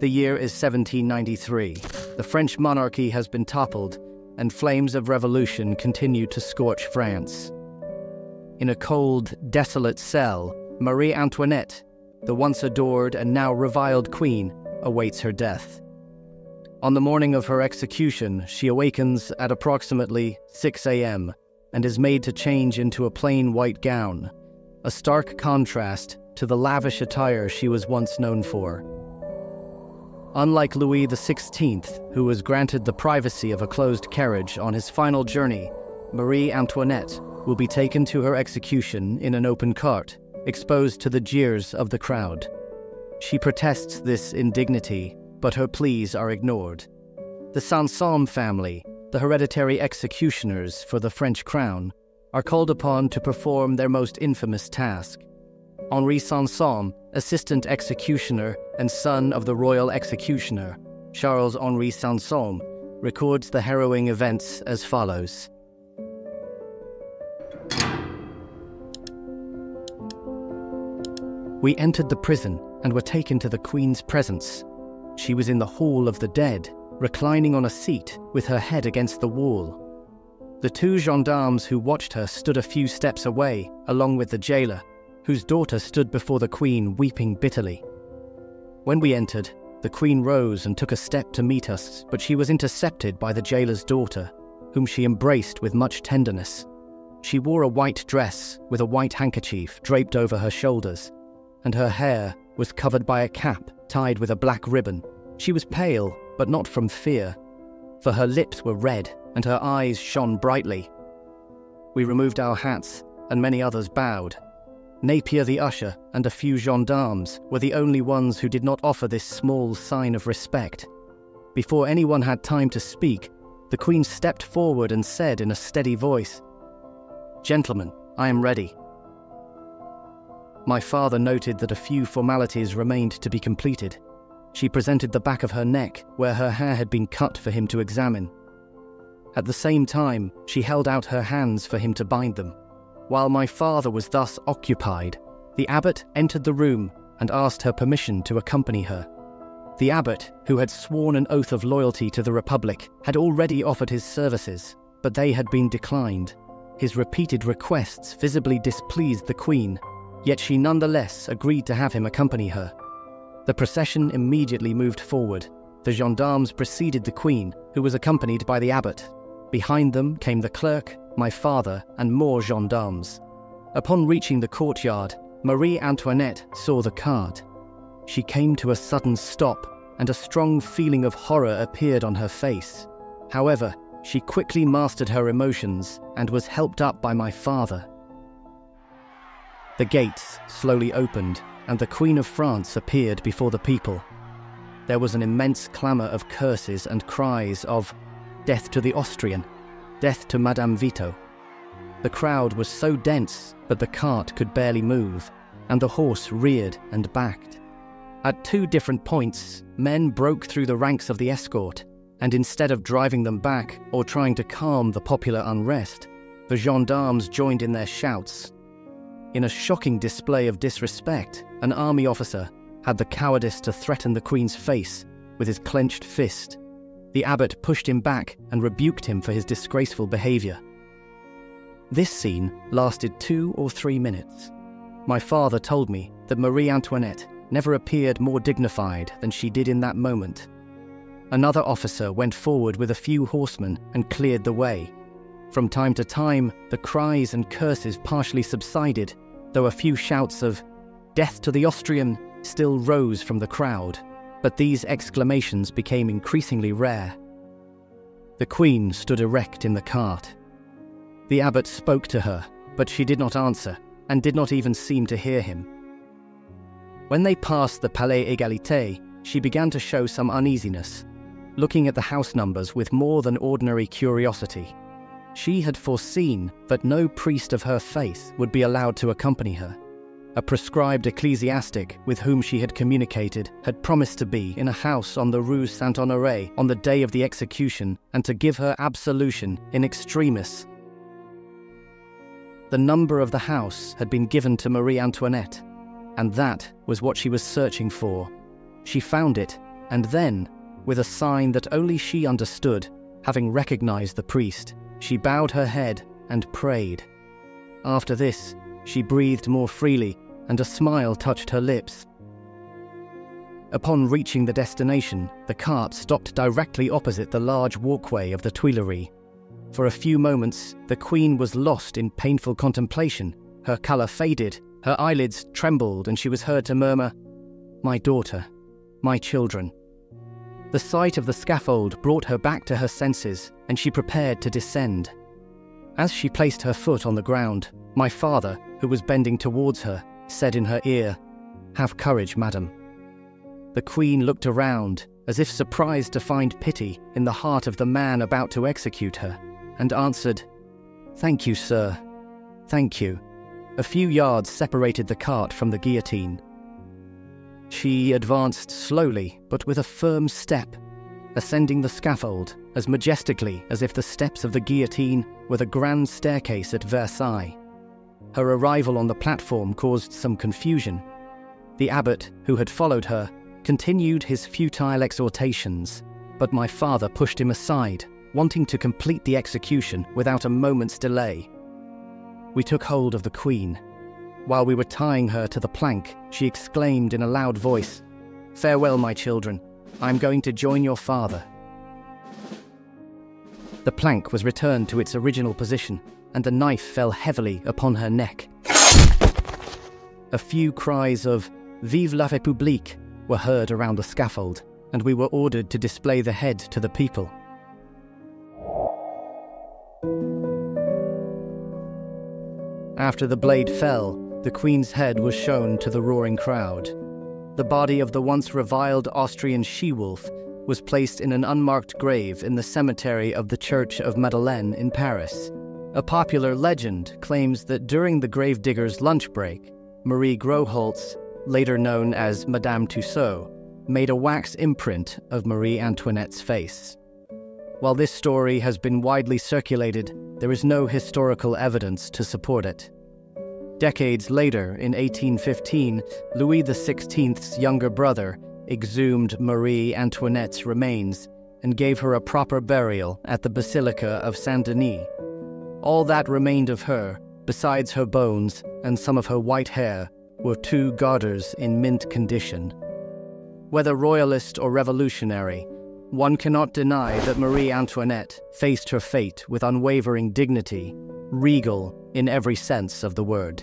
The year is 1793. The French monarchy has been toppled, and flames of revolution continue to scorch France. In a cold, desolate cell, Marie Antoinette, the once adored and now reviled queen, awaits her death. On the morning of her execution, she awakens at approximately 6 a.m. and is made to change into a plain white gown, a stark contrast to the lavish attire she was once known for. Unlike Louis XVI, who was granted the privacy of a closed carriage on his final journey, Marie Antoinette will be taken to her execution in an open cart, exposed to the jeers of the crowd. She protests this indignity, but her pleas are ignored. The Sanson family, the hereditary executioners for the French crown, are called upon to perform their most infamous task. Henri Sanson, assistant executioner and son of the royal executioner, Charles Henri Sanson, records the harrowing events as follows. We entered the prison and were taken to the Queen's presence. She was in the Hall of the Dead, reclining on a seat with her head against the wall. The two gendarmes who watched her stood a few steps away, along with the jailer, whose daughter stood before the Queen weeping bitterly. When we entered, the Queen rose and took a step to meet us, but she was intercepted by the jailer's daughter, whom she embraced with much tenderness. She wore a white dress with a white handkerchief draped over her shoulders, and her hair was covered by a cap tied with a black ribbon. She was pale, but not from fear, for her lips were red and her eyes shone brightly. We removed our hats, and many others bowed. Napier the usher and a few gendarmes were the only ones who did not offer this small sign of respect. Before anyone had time to speak, the Queen stepped forward and said in a steady voice, "Gentlemen, I am ready." My father noted that a few formalities remained to be completed. She presented the back of her neck, where her hair had been cut, for him to examine. At the same time, she held out her hands for him to bind them. While my father was thus occupied, the abbot entered the room and asked her permission to accompany her. The abbot, who had sworn an oath of loyalty to the Republic, had already offered his services, but they had been declined. His repeated requests visibly displeased the Queen, yet she nonetheless agreed to have him accompany her. The procession immediately moved forward. The gendarmes preceded the Queen, who was accompanied by the abbot. Behind them came the clerk, my father, and more gendarmes. Upon reaching the courtyard, Marie Antoinette saw the cart. She came to a sudden stop, and a strong feeling of horror appeared on her face. However, she quickly mastered her emotions and was helped up by my father. The gates slowly opened, and the Queen of France appeared before the people. There was an immense clamour of curses and cries of "Death to the Austrian! Death to Madame Vito!" The crowd was so dense that the cart could barely move, and the horse reared and backed. At two different points, men broke through the ranks of the escort, and instead of driving them back or trying to calm the popular unrest, the gendarmes joined in their shouts. In a shocking display of disrespect, an army officer had the cowardice to threaten the Queen's face with his clenched fist. The abbot pushed him back and rebuked him for his disgraceful behavior. This scene lasted 2 or 3 minutes. My father told me that Marie Antoinette never appeared more dignified than she did in that moment. Another officer went forward with a few horsemen and cleared the way. From time to time, the cries and curses partially subsided, though a few shouts of "Death to the Austrian" still rose from the crowd, but these exclamations became increasingly rare. The Queen stood erect in the cart. The abbot spoke to her, but she did not answer and did not even seem to hear him. When they passed the Palais Egalité, she began to show some uneasiness, looking at the house numbers with more than ordinary curiosity. She had foreseen that no priest of her faith would be allowed to accompany her. A proscribed ecclesiastic with whom she had communicated had promised to be in a house on the Rue Saint-Honoré on the day of the execution and to give her absolution in extremis. The number of the house had been given to Marie Antoinette, and that was what she was searching for. She found it, And then, with a sign that only she understood, having recognized the priest, she bowed her head and prayed. After this, she breathed more freely, and a smile touched her lips. Upon reaching the destination, the cart stopped directly opposite the large walkway of the Tuileries. For a few moments, the Queen was lost in painful contemplation. Her colour faded, her eyelids trembled, and she was heard to murmur, "My daughter, my children." The sight of the scaffold brought her back to her senses, and she prepared to descend. As she placed her foot on the ground, my father, who was bending towards her, said in her ear, "Have courage, madam." The Queen looked around, as if surprised to find pity in the heart of the man about to execute her, and answered, "Thank you, sir, thank you." A few yards separated the cart from the guillotine. She advanced slowly, but with a firm step, ascending the scaffold as majestically as if the steps of the guillotine were the grand staircase at Versailles. Her arrival on the platform caused some confusion. The abbot, who had followed her, continued his futile exhortations, but my father pushed him aside, wanting to complete the execution without a moment's delay. We took hold of the Queen. While we were tying her to the plank, she exclaimed in a loud voice, "Farewell, my children. I'm going to join your father." The plank was returned to its original position, and the knife fell heavily upon her neck. A few cries of "Vive la République" were heard around the scaffold, and we were ordered to display the head to the people. After the blade fell, the Queen's head was shown to the roaring crowd. The body of the once reviled Austrian she-wolf was placed in an unmarked grave in the cemetery of the Church of Madeleine in Paris. A popular legend claims that during the gravedigger's lunch break, Marie Grosholtz, later known as Madame Tussaud, made a wax imprint of Marie Antoinette's face. While this story has been widely circulated, there is no historical evidence to support it. Decades later, in 1815, Louis XVI's younger brother exhumed Marie Antoinette's remains and gave her a proper burial at the Basilica of Saint-Denis. All that remained of her, besides her bones and some of her white hair, were two garters in mint condition. Whether royalist or revolutionary, one cannot deny that Marie Antoinette faced her fate with unwavering dignity, regal in every sense of the word.